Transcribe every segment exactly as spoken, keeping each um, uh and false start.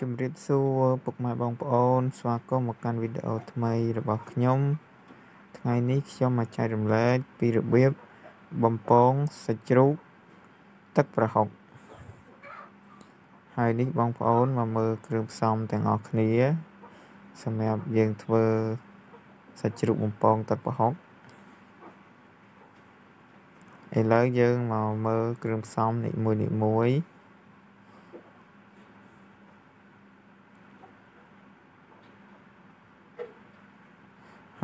Chum rip so book my bong on, so I come can without my rebuckyum. I need some my child light, beer whip, bumpong, such rope, tuck for hop. I need bong on, my mother group something out near. Some up young twirl, such rope bumpong, tuck for hop. A large young mother group something moody moy.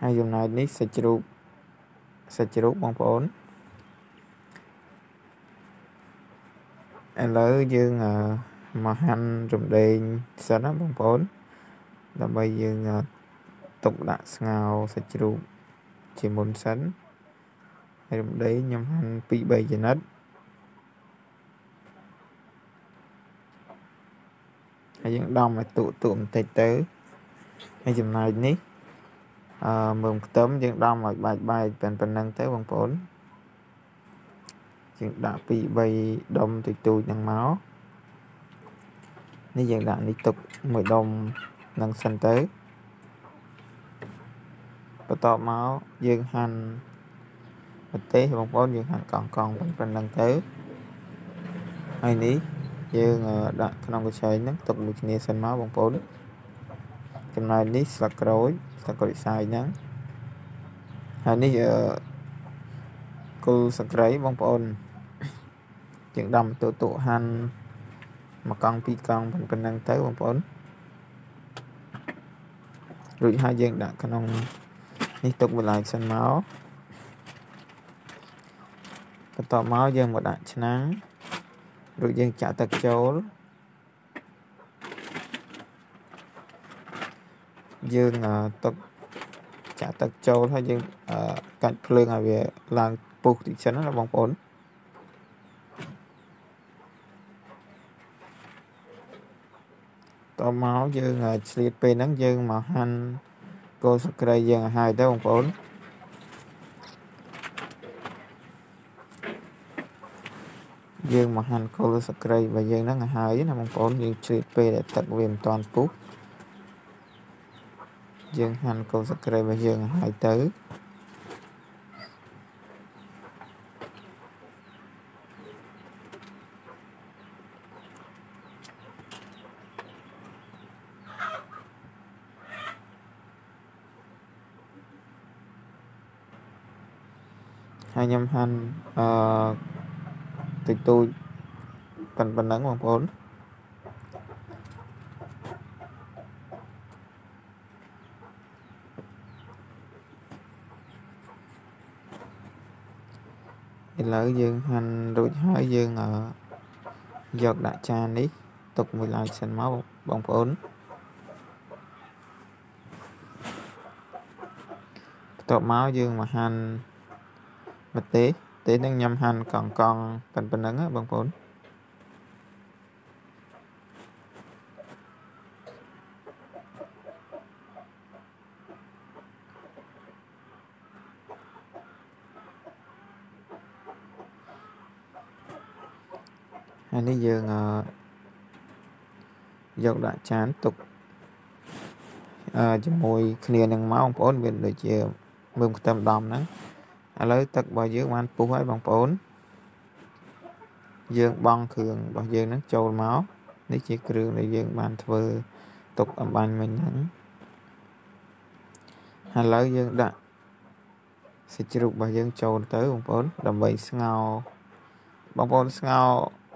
hai dòng này nít sạch rụp sạch rụp bằng bốn em lỡ dương à, mà hành rụm đèn sạch đó bằng bốn là bây dương à, tục đã ngào sạch rụp chỉ muốn sánh hay rụm đèn nhằm hành bị bày dành hết hai dòng đông là tụ tụm thầy tớ hai dòng này nít Uh, mừng tấm dương đông mà bài bài bền bền năng tới bằng bốn dương đã bị bay đông tụi tụi năng máu nên dương đã liên tục mười đông năng xanh tới và to máu dương hành một tí thì bằng bốn dương hành còn còn bền bền năng tới hay ní dương uh, đã không có chơi nắng tục một kia xanh máu bằng bốn trong này ní là rối sạc rối sai nhắn hai ní giờ cô sạc rối bóng bồn chuyện đầm tụ tụ hành mà con pi con mình cần năng tới bóng bồn rồi hai dân đã khả năng liên tục về lại sân máu và tỏ máu dân một đại chân nắng rồi dân trả tật chấu dương uh, tật trả tật châu thôi dương uh, cạnh phương là về làng buộc thị trấn là bóng bốn to máu dương là liệt pê nắng dương mà hành cô sạc rây dương hai tới bóng bốn dương mà hành cô sạc rây và dương nắng hai với là bóng bốn dương liệt pê để tật viêm toàn phúc dương hành cầu sạc rây và dương hai tới hai nhâm hành uh, tụi tôi tần bần nắng bằng bốn lỡ dương hành rồi hai dương ở giọt đã trà ní tục mười lại sân máu bóng bốn tọt máu dương mà hành mà tế tế đang nhầm hành còn còn phần phần nắng á bóng bốn hai ní dương uh, dọc đã chán tục uh, mùi kia nâng máu bằng bốn bên đời chiều mừng tâm đom nắng à, lấy tật bao dương anh phú ấy bằng bốn dương băng cường bao dương nắng trâu máu ní chỉ cường là dương bàn thơ tục ẩm banh mình nắng hai lấy dương đã sẽ chụp bao dương trâu tới bằng bốn đầm bầy ngào bằng bốn ngào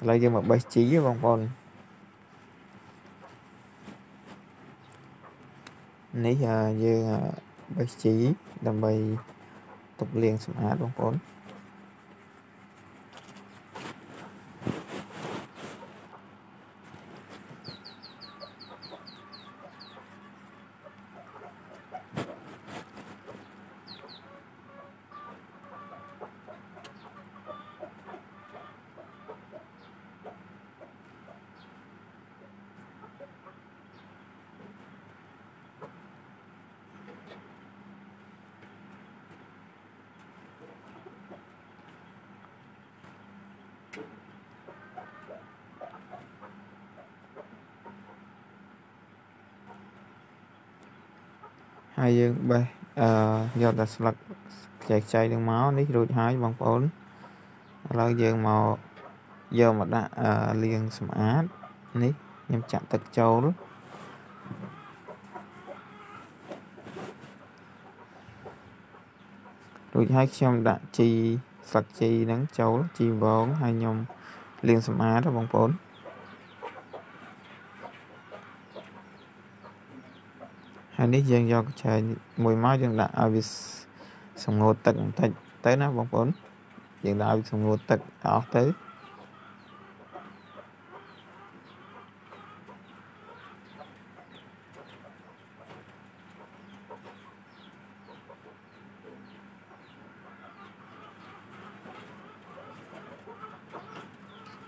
lấy cho một bài trí với bóng bốn nãy giờ như bác sĩ đầm bày tục liền sủng ái bóng bốn hai dương bây giờ đặt lật chạy chạy đường máu nít rồi hai bằng bốn là dương màu giờ mà đã uh, liền sầm át nít em chạm tật châu đó rồi hai xem đã chi sạch chi nắng châu chi bốn hai nhom liền sầm át đó bằng bốn anh ấy dành cho trời mùi máu dừng lại ở việc sông ngô tật tới nó bóng bốn dừng lại ở việc sông ngô tật đó tới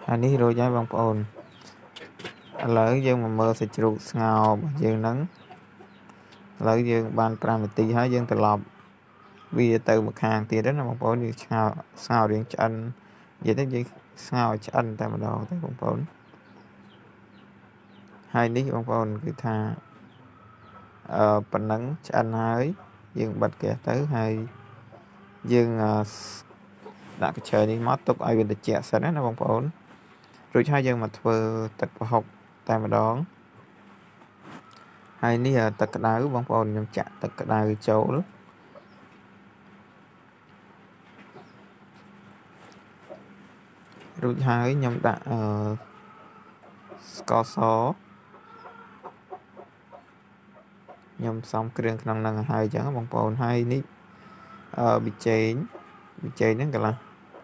anh ấy rồi dạy bóng bốn lỡ dân mà mơ sẽ trụ ngào dừng nắng lợi dương ban pramity hai dương tự lập vì từ một hàng tiền đến là một bốn như sao sao điện chân vậy tới gì sao chân tại một đầu tới một bốn hai lý một bốn cứ thà ở phần nắng chân hai dương bật kẻ tới hai dương đã trời đi mất tục ai về được trẻ sẽ đến là một bốn rồi hai dương mà vừa tập học tại một đón hai ní tật đá bóng bồn nhằm chạm tật đá châu lắm rồi hai nhằm đã uh, có số nhằm xong kêu năng năng hai chẳng bóng bồn hai ní uh, bị cháy bị cháy nó là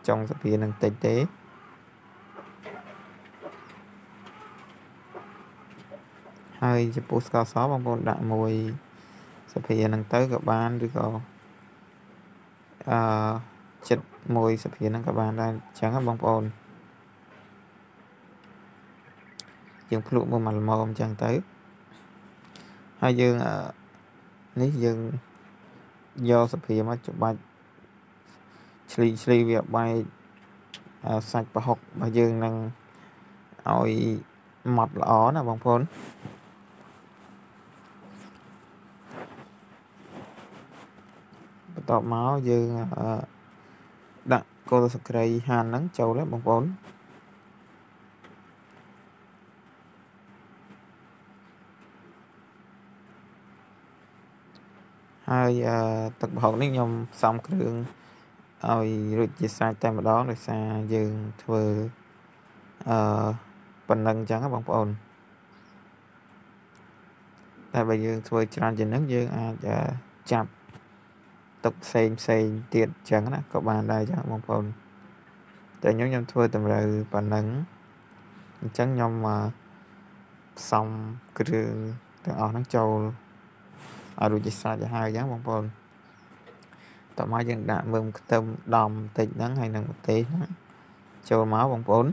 trong tập viên năng tinh tế hai chụp post cao sáu bằng con đạn mùi sẽ phải năng tới các bạn được rồi chụp mùi sẽ phải năng các bạn ra trắng bằng con dừng phụ mùa mà màu ông chẳng tới hai dương nít dương do sẽ phải mà chụp bạch xì xì việc bay sạch và học và dương năng ỏi mặt là ó là bằng con tọt máu dương đặt cô sạc cây hàn nắng châu lấy bóng bốn hai tập học nên nhom xong đường rồi rồi chia sai tay mà đó rồi xa dương thừa phần nâng trắng bóng bốn tại bây giờ thừa tràn trên nước dương à chạm tục xem xem tiệt chẳng là các bạn đây chẳng mong phồn tại nhóm nhóm thôi tầm rồi bạn nắng chẳng nhóm mà xong cái trường tầng ở nắng châu ở đuổi xa cho hai chẳng mong phồn tầm hai dân đạm mừng tâm đồng tịch nắng hay nắng một tí châu máu bằng bốn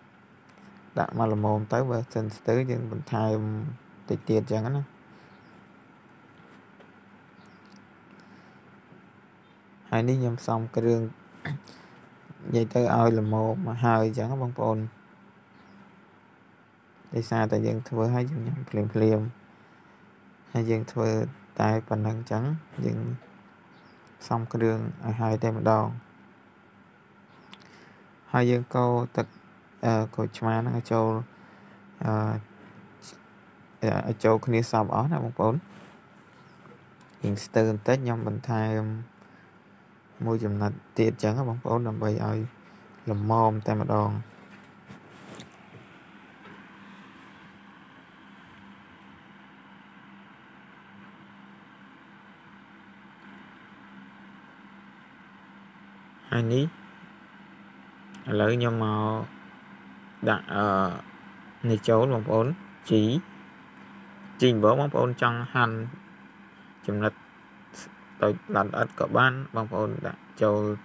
đã mà là mồm tới và sân tứ dân mình thay tịch tiệt chẳng nè hai đi nhầm xong cái đường vậy tới ơi là một mà hai chẳng băng ổn đi xa tại dân thưa hai dân nhầm phèm phèm hai dân thưa tại phần năng trắng dân xong cái đường ở hai tay một đòn hai dương câu tật của chúng ta nó châu châu kia sập ó là một bốn hiện từ tết nhom mình thay môi trường là tiệt chẳng các bạn bốn làm bây giờ làm mồm tay một đòn hai ní lỡ nhau màu đặt ở nơi chỗ một bốn chỉ trình bố một bốn trong hành chùm lịch tôi lạnh ớt của ban bằng bốn đặt châu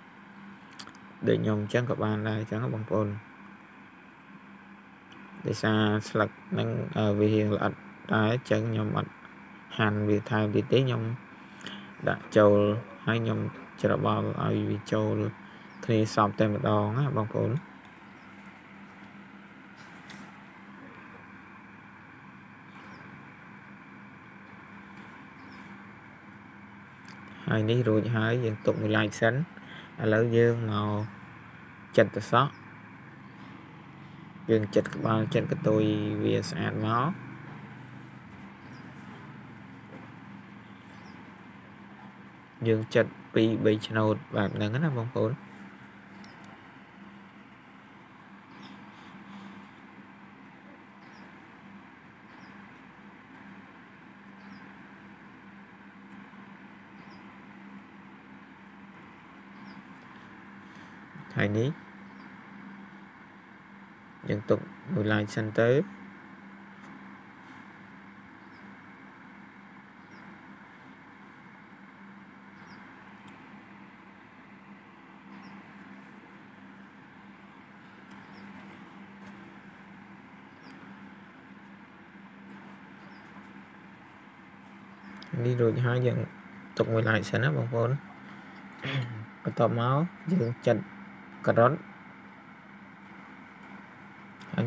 để nhôm chân của ban đây chẳng có bằng bốn để xa sạc nâng vì hiện là đá chân nhôm mặt hành vì thay vì tế nhôm đặt châu hai nhôm chờ bao ai châu khi sọp tên một đòn á bằng bốn hai ní rồi hai dân tụng mười lại sánh lỡ dương màu chật sót dương chật bao chật cái tôi vì sạt máu dương chật bị bị chèn và nâng nó bằng bốn hai ní dân tục mười lại sanh tới đi rồi hai dân tục mười lại sanh á bằng bốn có tọt máu dương chật cà rốt hai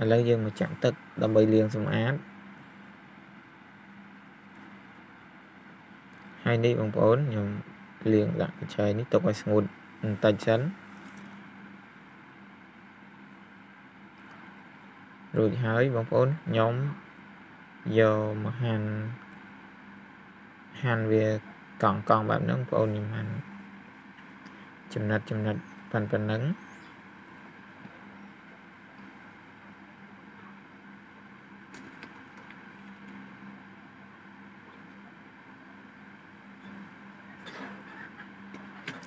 lấy dương mà chạm tức đâm bay liền xong án hai đi bằng bốn nhầm liền lại trời tiếp tục sạch nguồn tài chấn rồi hái bằng bốn nhóm giờ mà hàn hàn về còn còn bạn nóng bốn nhưng mà chùm nạch chùm nạch phần phần nắng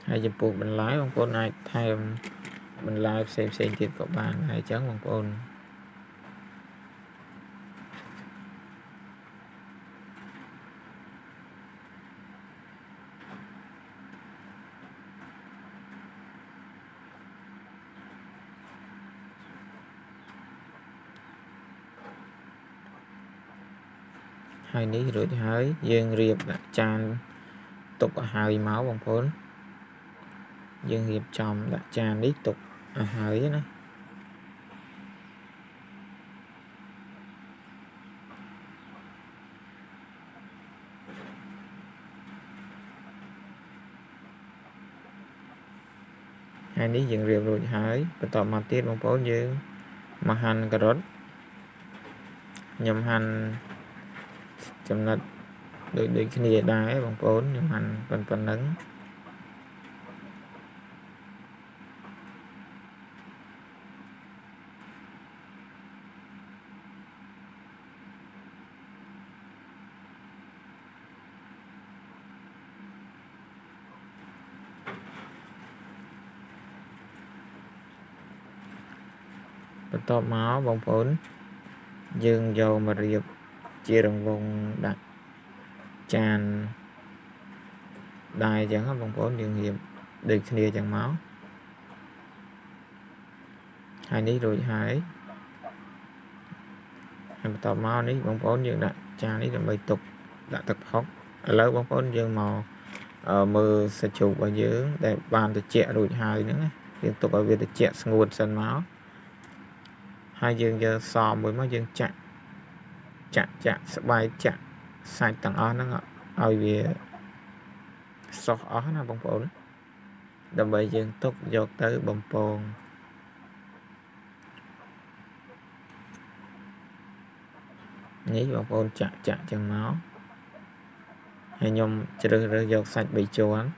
hai chụp buộc mình lái bằng con này thay mình lái xem xem tiền của bạn hay chấn bằng con hai ní rồi thì hái dương riệp đã tràn tục hai máu bằng con dân nghiệp chồng đã tràn tiếp tục à, hỏi nữa hai ní dựng rượu rồi hỏi và tỏ mặt tiết một phố dương mahan karot nhom han chấm nát đôi đôi khi này đá bằng côn nhom han phần phần nấng to máu vòng phốn dương dầu mà riệp chia đồng vùng đặt tràn đài chẳng vòng phốn dương hiệp được kia chẳng máu hai ní rồi hai em to máu ní vòng phốn dương đặt tràn ní đồng bày tục đã tập khóc lấy vòng phốn dương màu ở mưa sẽ chụp vào dưới để bàn từ trẻ rồi hai nữa liên tục ở việc từ trẻ nguồn sân máu hai dương giờ sò mới mà dương chặn chặn chặn bay chặn sai tầng ó nó ngồi về sọt ó nó bông phồn đầm bầy dương tốt giọt tới bông phồn nghĩ bông phồn chặn chặn chẳng máu hai nhom chơi rơi giọt sạch bị chuồn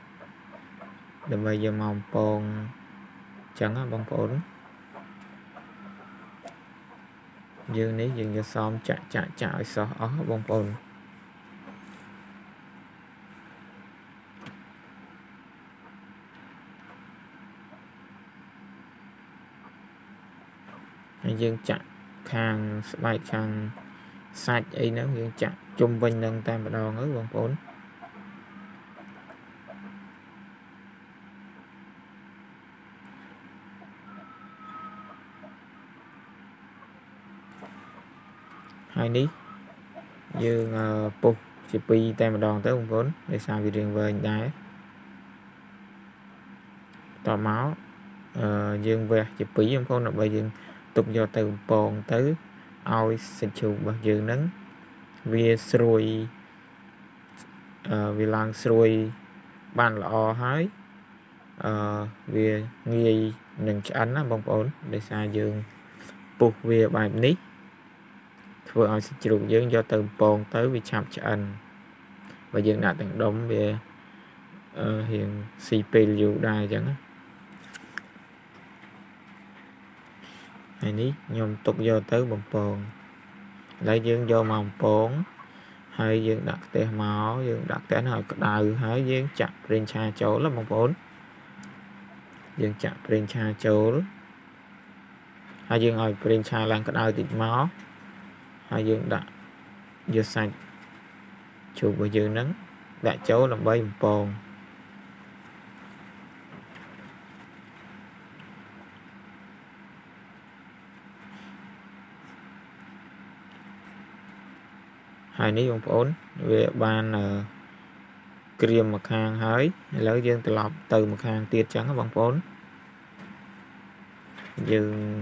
đầm bầy giờ mỏng phồn chẳng á bông phồn dương ní dương cho xong chạy chạy chạy xóa ó bông phồn dương chạy khang bài khang sạch ấy nữa dương chạy chung vinh nâng tam bà đo ngứa bông phồn hai ní dương uh, phục chỉ pi tay mà đòn tới ông vốn để sao vì riêng về đá tò máu uh, dương về chỉ pi ông con là bây dương tục do từ bòn tới ao sinh chụp bằng dương nắng vì xuôi uh, vì làng xuôi bàn là o hái uh, vì nghi nâng chán bông ổn để sao dương phục về bài ní vừa ở sử dụng dương do từ bồn tới vì chạm chặn và dương đã từng đóng về uh, hiện xê pê u đài chẳng này ní nhôm tục do tới bồn bồn lấy dương do mỏng bồn hay dương đặt tê máu dương đặt tê hồi đào hái dương chặt riêng cha chỗ là bồn bồn dương chặt riêng cha chỗ hay dương hồi riêng cha làm cái đào tịt máu hai dương đã dưa sạch chụp vào dương nắng đã cháu làm bay bồn hai ní ông ổn về ban kìm một hàng hới lấy dương từ lọc từ một hàng tiệt trắng bằng ổn dương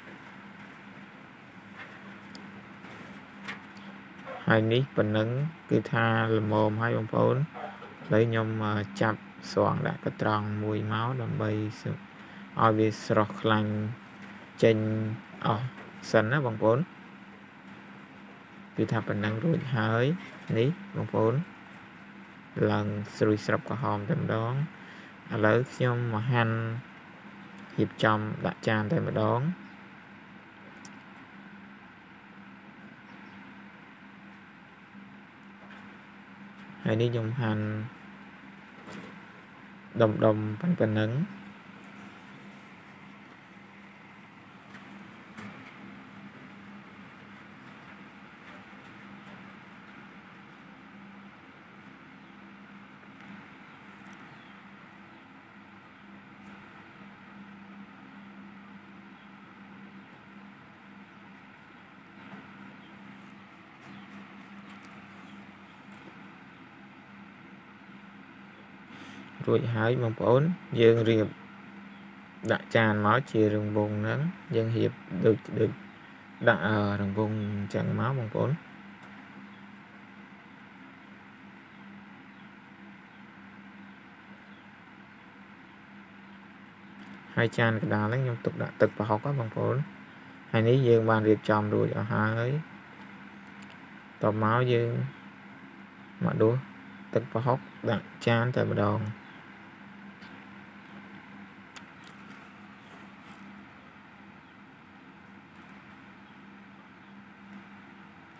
hai ní phần nắng cứ tha là mồm hai bông phốn lấy nhom chặt xoắn đã có tròn mùi máu đầm bay ở vì sọt lành trên ở sân á bông phốn cứ tha phần nắng rồi hái ní bông phốn lần rồi sập cả hòm tầm đón lấy nhom mà han hiệp chồng đã tràn tay mà đón hãy đi dùng hành đồng đồng bằng bình ứng rồi hãy bằng bốn dương riệp đã tràn máu chia rừng vùng nắng dân hiệp được được đã ở rừng vùng tràn máu bằng bốn hai tràn cái đá lấy nhung tục đã tực và học các bằng bốn hai ní dương bàn riệp tròn rồi ở hai tọt máu dương mà đua tực và học đã tràn tại một đòn